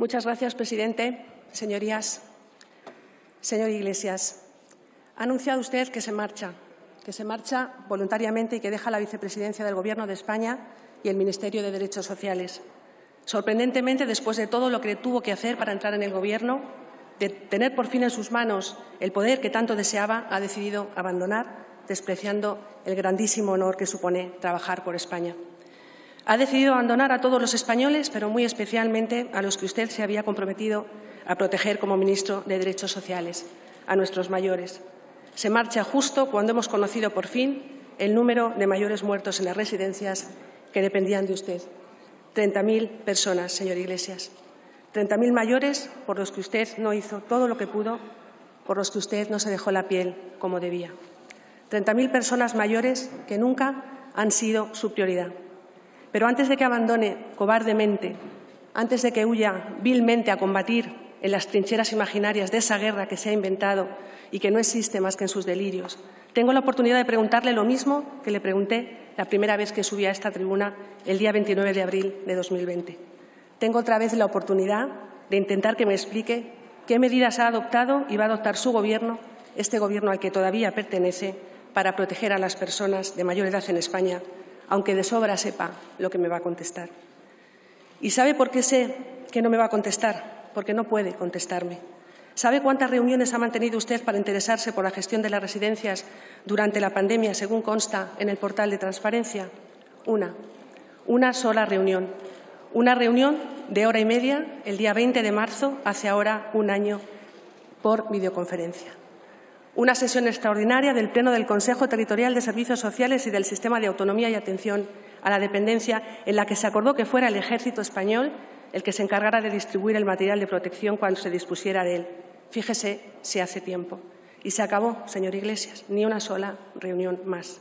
Muchas gracias, presidente. Señorías, señor Iglesias, ha anunciado usted que se marcha voluntariamente y que deja la vicepresidencia del Gobierno de España y el Ministerio de Derechos Sociales. Sorprendentemente, después de todo lo que tuvo que hacer para entrar en el Gobierno, de tener por fin en sus manos el poder que tanto deseaba, ha decidido abandonar, despreciando el grandísimo honor que supone trabajar por España. Ha decidido abandonar a todos los españoles, pero muy especialmente a los que usted se había comprometido a proteger como ministro de Derechos Sociales, a nuestros mayores. Se marcha justo cuando hemos conocido por fin el número de mayores muertos en las residencias que dependían de usted. 30.000 personas, señor Iglesias. 30.000 mayores por los que usted no hizo todo lo que pudo, por los que usted no se dejó la piel como debía. 30.000 personas mayores que nunca han sido su prioridad. Pero antes de que abandone cobardemente, antes de que huya vilmente a combatir en las trincheras imaginarias de esa guerra que se ha inventado y que no existe más que en sus delirios, tengo la oportunidad de preguntarle lo mismo que le pregunté la primera vez que subí a esta tribuna el día 29 de abril de 2020. Tengo otra vez la oportunidad de intentar que me explique qué medidas ha adoptado y va a adoptar su Gobierno, este Gobierno al que todavía pertenece, para proteger a las personas de mayor edad en España, aunque de sobra sepa lo que me va a contestar. ¿Y sabe por qué sé que no me va a contestar? Porque no puede contestarme. ¿Sabe cuántas reuniones ha mantenido usted para interesarse por la gestión de las residencias durante la pandemia, según consta en el portal de transparencia? Una. Una sola reunión. Una reunión de hora y media, el día 20 de marzo, hace ahora un año, por videoconferencia. Una sesión extraordinaria del Pleno del Consejo Territorial de Servicios Sociales y del Sistema de Autonomía y Atención a la Dependencia, en la que se acordó que fuera el Ejército español el que se encargara de distribuir el material de protección cuando se dispusiera de él. Fíjese si hace tiempo. Y se acabó, señor Iglesias, ni una sola reunión más.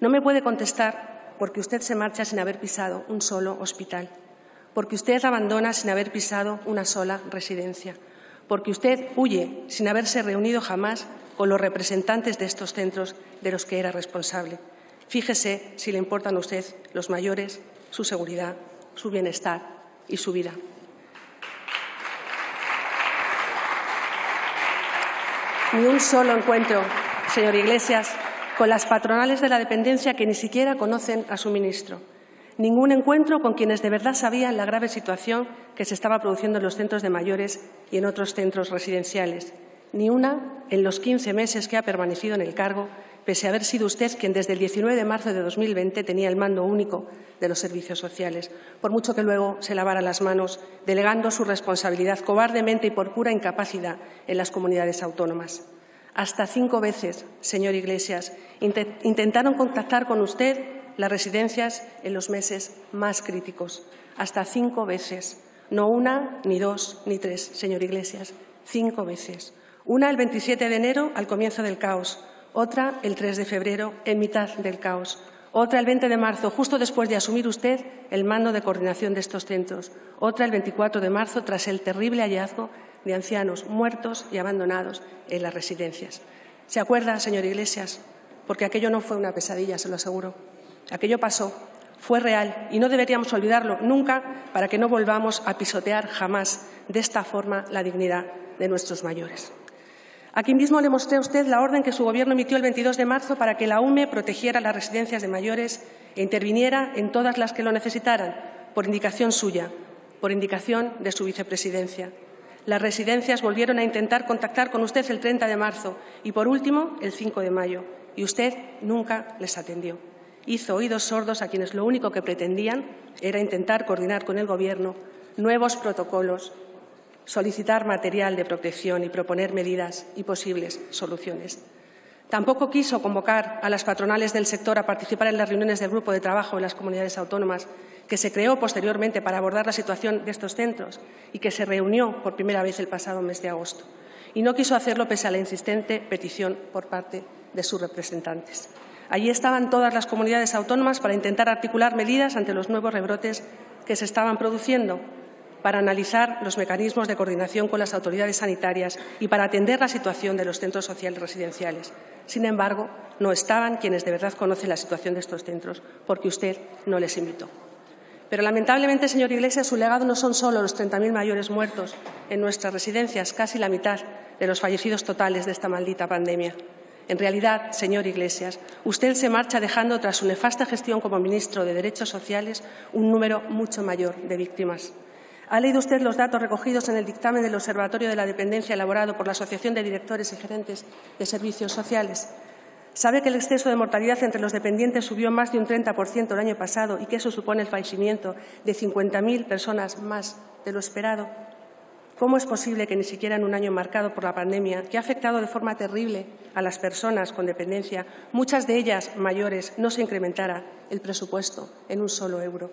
No me puede contestar porque usted se marcha sin haber pisado un solo hospital, porque usted abandona sin haber pisado una sola residencia, porque usted huye sin haberse reunido jamás con los representantes de estos centros de los que era responsable. Fíjese si le importan a usted los mayores, su seguridad, su bienestar y su vida. Ni un solo encuentro, señor Iglesias, con las patronales de la dependencia que ni siquiera conocen a su ministro. Ningún encuentro con quienes de verdad sabían la grave situación que se estaba produciendo en los centros de mayores y en otros centros residenciales. Ni una en los 15 meses que ha permanecido en el cargo, pese a haber sido usted quien desde el 19 de marzo de 2020 tenía el mando único de los servicios sociales, por mucho que luego se lavara las manos, delegando su responsabilidad cobardemente y por pura incapacidad en las comunidades autónomas. Hasta 5 veces, señor Iglesias, intentaron contactar con usted las residencias en los meses más críticos. Hasta 5 veces. No una, ni dos, ni tres, señor Iglesias. 5 veces. Una el 27 de enero, al comienzo del caos. Otra el 3 de febrero, en mitad del caos. Otra el 20 de marzo, justo después de asumir usted el mando de coordinación de estos centros. Otra el 24 de marzo, tras el terrible hallazgo de ancianos muertos y abandonados en las residencias. ¿Se acuerda, señor Iglesias? Porque aquello no fue una pesadilla, se lo aseguro. Aquello pasó, fue real y no deberíamos olvidarlo nunca para que no volvamos a pisotear jamás de esta forma la dignidad de nuestros mayores. Aquí mismo le mostré a usted la orden que su Gobierno emitió el 22 de marzo para que la UME protegiera las residencias de mayores e interviniera en todas las que lo necesitaran, por indicación suya, por indicación de su vicepresidencia. Las residencias volvieron a intentar contactar con usted el 30 de marzo y, por último, el 5 de mayo, y usted nunca les atendió. Hizo oídos sordos a quienes lo único que pretendían era intentar coordinar con el Gobierno nuevos protocolos, solicitar material de protección y proponer medidas y posibles soluciones. Tampoco quiso convocar a las patronales del sector a participar en las reuniones del Grupo de Trabajo de las Comunidades Autónomas, que se creó posteriormente para abordar la situación de estos centros y que se reunió por primera vez el pasado mes de agosto. Y no quiso hacerlo pese a la insistente petición por parte de sus representantes. Allí estaban todas las comunidades autónomas para intentar articular medidas ante los nuevos rebrotes que se estaban produciendo, para analizar los mecanismos de coordinación con las autoridades sanitarias y para atender la situación de los centros sociales residenciales. Sin embargo, no estaban quienes de verdad conocen la situación de estos centros, porque usted no les invitó. Pero, lamentablemente, señor Iglesias, su legado no son solo los 30.000 mayores muertos en nuestras residencias, casi la mitad de los fallecidos totales de esta maldita pandemia. En realidad, señor Iglesias, usted se marcha dejando, tras su nefasta gestión como ministro de Derechos Sociales, un número mucho mayor de víctimas. ¿Ha leído usted los datos recogidos en el dictamen del Observatorio de la Dependencia elaborado por la Asociación de Directores y Gerentes de Servicios Sociales? ¿Sabe que el exceso de mortalidad entre los dependientes subió más de un 30% el año pasado y que eso supone el fallecimiento de 50.000 personas más de lo esperado? ¿Cómo es posible que ni siquiera en un año marcado por la pandemia, que ha afectado de forma terrible a las personas con dependencia, muchas de ellas mayores, no se incrementara el presupuesto en un solo euro?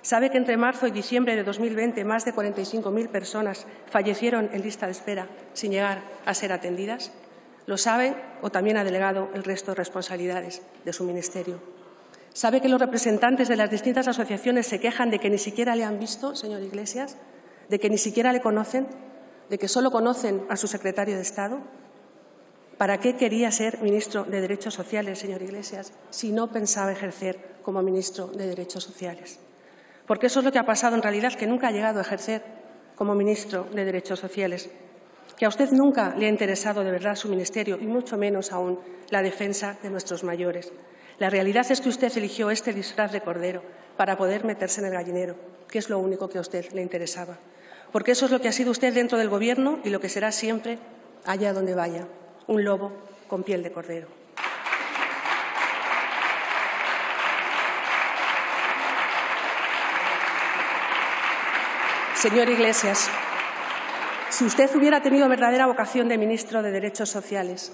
¿Sabe que entre marzo y diciembre de 2020 más de 45.000 personas fallecieron en lista de espera sin llegar a ser atendidas? Lo sabe o también ha delegado el resto de responsabilidades de su ministerio. ¿Sabe que los representantes de las distintas asociaciones se quejan de que ni siquiera le han visto, señor Iglesias? ¿De que ni siquiera le conocen? ¿De que solo conocen a su secretario de Estado? ¿Para qué quería ser ministro de Derechos Sociales, señor Iglesias, si no pensaba ejercer como ministro de Derechos Sociales? Porque eso es lo que ha pasado en realidad, que nunca ha llegado a ejercer como ministro de Derechos Sociales. Que a usted nunca le ha interesado de verdad su ministerio y mucho menos aún la defensa de nuestros mayores. La realidad es que usted eligió este disfraz de cordero para poder meterse en el gallinero, que es lo único que a usted le interesaba. Porque eso es lo que ha sido usted dentro del Gobierno y lo que será siempre allá donde vaya, un lobo con piel de cordero. Señor Iglesias, si usted hubiera tenido verdadera vocación de ministro de Derechos Sociales,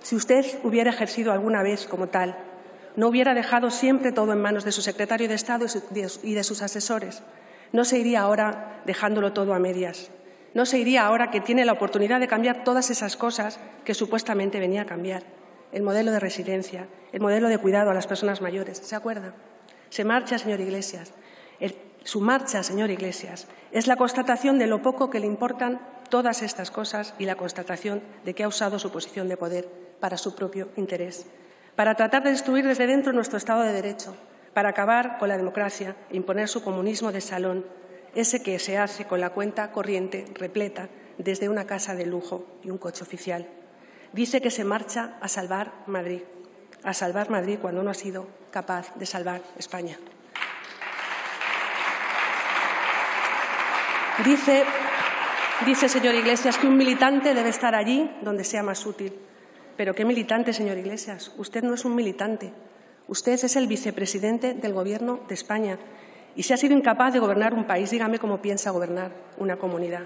si usted hubiera ejercido alguna vez como tal, no hubiera dejado siempre todo en manos de su secretario de Estado y de sus asesores. No se iría ahora dejándolo todo a medias. No se iría ahora que tiene la oportunidad de cambiar todas esas cosas que supuestamente venía a cambiar. El modelo de residencia, el modelo de cuidado a las personas mayores. ¿Se acuerda? Se marcha, señor Iglesias. Su marcha, señor Iglesias, es la constatación de lo poco que le importan todas estas cosas y la constatación de que ha usado su posición de poder para su propio interés, para tratar de destruir desde dentro nuestro Estado de Derecho, para acabar con la democracia e imponer su comunismo de salón, ese que se hace con la cuenta corriente repleta desde una casa de lujo y un coche oficial. Dice que se marcha a salvar Madrid cuando no ha sido capaz de salvar España. Dice, señor Iglesias, que un militante debe estar allí donde sea más útil. Pero ¿qué militante, señor Iglesias? Usted no es un militante. Usted es el vicepresidente del Gobierno de España. Y si ha sido incapaz de gobernar un país, dígame cómo piensa gobernar una comunidad.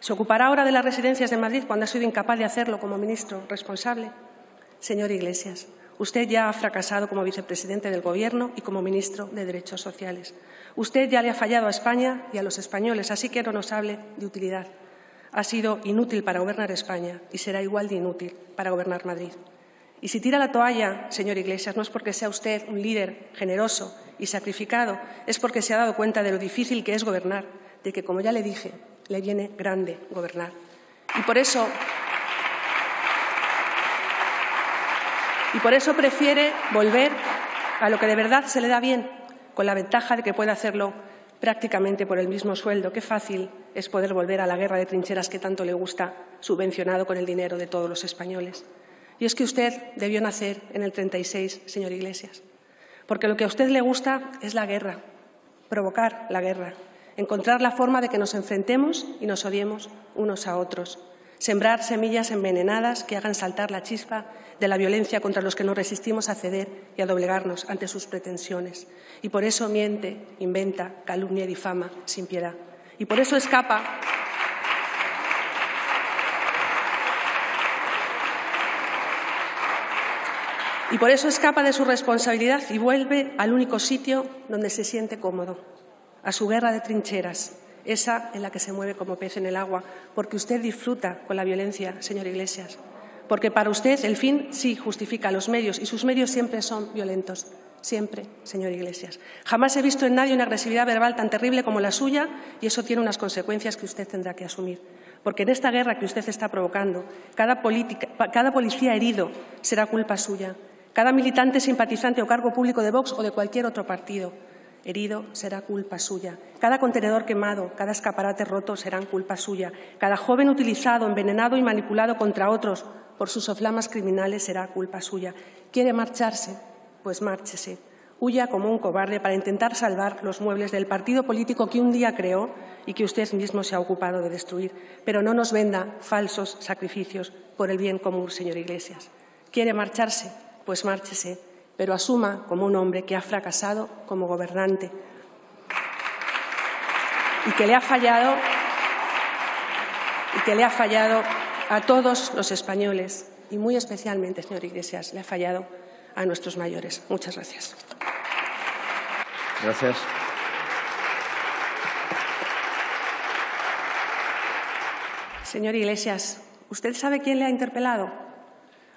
¿Se ocupará ahora de las residencias de Madrid cuando ha sido incapaz de hacerlo como ministro responsable? Señor Iglesias, usted ya ha fracasado como vicepresidente del Gobierno y como ministro de Derechos Sociales. Usted ya le ha fallado a España y a los españoles, así que no nos hable de utilidad. Ha sido inútil para gobernar España y será igual de inútil para gobernar Madrid. Y si tira la toalla, señor Iglesias, no es porque sea usted un líder generoso y sacrificado, es porque se ha dado cuenta de lo difícil que es gobernar, de que, como ya le dije, le viene grande gobernar. Y por eso prefiere volver a lo que de verdad se le da bien, con la ventaja de que puede hacerlo prácticamente por el mismo sueldo. Qué fácil es poder volver a la guerra de trincheras que tanto le gusta, subvencionado con el dinero de todos los españoles. Y es que usted debió nacer en el 36, señor Iglesias, porque lo que a usted le gusta es la guerra, provocar la guerra, encontrar la forma de que nos enfrentemos y nos odiemos unos a otros. Sembrar semillas envenenadas que hagan saltar la chispa de la violencia contra los que nos resistimos a ceder y a doblegarnos ante sus pretensiones. Y por eso miente, inventa, calumnia y difama sin piedad. Y por eso escapa. Y por eso escapa de su responsabilidad y vuelve al único sitio donde se siente cómodo, a su guerra de trincheras. Esa en la que se mueve como pez en el agua, porque usted disfruta con la violencia, señor Iglesias. Porque para usted el fin sí justifica los medios, y sus medios siempre son violentos. Siempre, señor Iglesias. Jamás he visto en nadie una agresividad verbal tan terrible como la suya, y eso tiene unas consecuencias que usted tendrá que asumir. Porque en esta guerra que usted está provocando, cada policía herido será culpa suya, cada militante, simpatizante o cargo público de Vox o de cualquier otro partido. herido será culpa suya. Cada contenedor quemado, cada escaparate roto serán culpa suya. Cada joven utilizado, envenenado y manipulado contra otros por sus soflamas criminales será culpa suya. ¿Quiere marcharse? Pues márchese. Huya como un cobarde para intentar salvar los muebles del partido político que un día creó y que usted mismo se ha ocupado de destruir. Pero no nos venda falsos sacrificios por el bien común, señor Iglesias. ¿Quiere marcharse? Pues márchese, pero asuma como un hombre que ha fracasado como gobernante y que le ha fallado, a todos los españoles y muy especialmente, señor Iglesias, le ha fallado a nuestros mayores. Muchas gracias. Gracias. Señor Iglesias, ¿usted sabe quién le ha interpelado?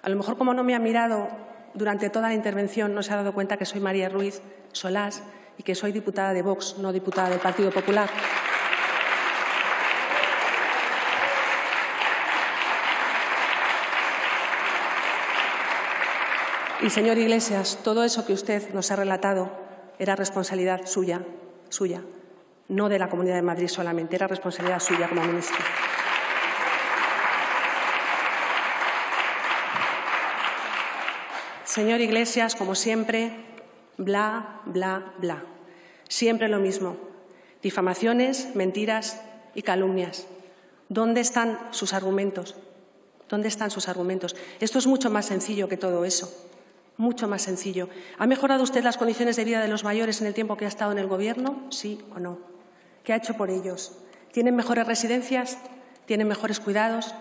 A lo mejor, como no me ha mirado durante toda la intervención, no se ha dado cuenta que soy María Ruiz Solás y que soy diputada de Vox, no diputada del Partido Popular. Y, señor Iglesias, todo eso que usted nos ha relatado era responsabilidad suya, no de la Comunidad de Madrid solamente, era responsabilidad suya como ministro. Señor Iglesias, como siempre, bla, bla, bla. Siempre lo mismo. Difamaciones, mentiras y calumnias. ¿Dónde están sus argumentos? ¿Dónde están sus argumentos? Esto es mucho más sencillo que todo eso. Mucho más sencillo. ¿Ha mejorado usted las condiciones de vida de los mayores en el tiempo que ha estado en el Gobierno? ¿Sí o no? ¿Qué ha hecho por ellos? ¿Tienen mejores residencias? ¿Tienen mejores cuidados?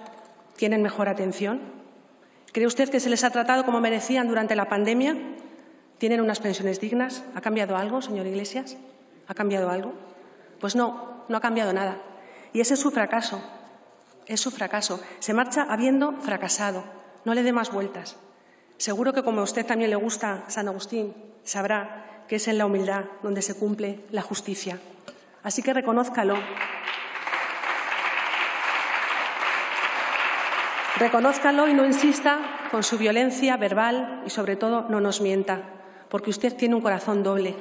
¿Tienen mejor atención? ¿Cree usted que se les ha tratado como merecían durante la pandemia? ¿Tienen unas pensiones dignas? ¿Ha cambiado algo, señor Iglesias? ¿Ha cambiado algo? Pues no, no ha cambiado nada. Y ese es su fracaso. Es su fracaso. Se marcha habiendo fracasado. No le dé más vueltas. Seguro que, como a usted también le gusta San Agustín, sabrá que es en la humildad donde se cumple la justicia. Así que reconózcalo. Reconózcalo y no insista con su violencia verbal y, sobre todo, no nos mienta, porque usted tiene un corazón doble,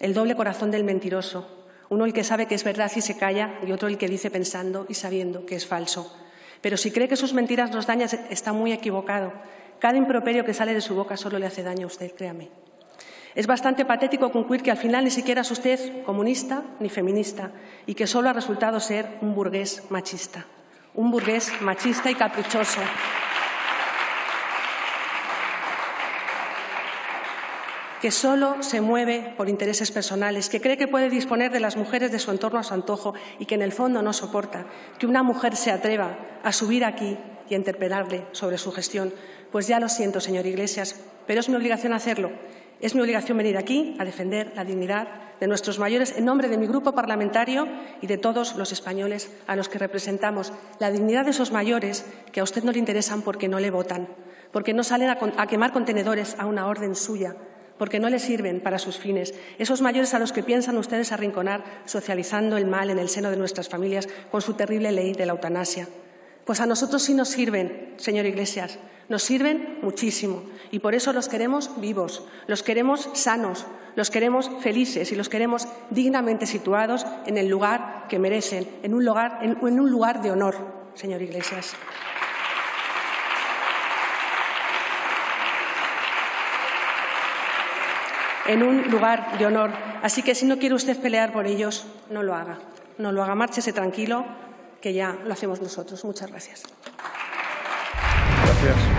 el doble corazón del mentiroso, uno el que sabe que es verdad y se calla y otro el que dice pensando y sabiendo que es falso. Pero si cree que sus mentiras nos dañan, está muy equivocado. Cada improperio que sale de su boca solo le hace daño a usted, créame. Es bastante patético concluir que al final ni siquiera es usted comunista ni feminista y que solo ha resultado ser un burgués machista. Un burgués machista y caprichoso. Que solo se mueve por intereses personales, que cree que puede disponer de las mujeres de su entorno a su antojo y que en el fondo no soporta que una mujer se atreva a subir aquí y a interpelarle sobre su gestión. Pues ya lo siento, señor Iglesias, pero es mi obligación hacerlo. Es mi obligación venir aquí a defender la dignidad de nuestros mayores en nombre de mi grupo parlamentario y de todos los españoles a los que representamos. La dignidad de esos mayores que a usted no le interesan porque no le votan, porque no salen a quemar contenedores a una orden suya, porque no le sirven para sus fines. Esos mayores a los que piensan ustedes arrinconar socializando el mal en el seno de nuestras familias con su terrible ley de la eutanasia. Pues a nosotros sí nos sirven, señor Iglesias. Nos sirven muchísimo y por eso los queremos vivos, los queremos sanos, los queremos felices y los queremos dignamente situados en el lugar que merecen, en un lugar de honor, señor Iglesias. En un lugar de honor. Así que si no quiere usted pelear por ellos, no lo haga. No lo haga, márchese tranquilo, que ya lo hacemos nosotros. Muchas gracias. Gracias.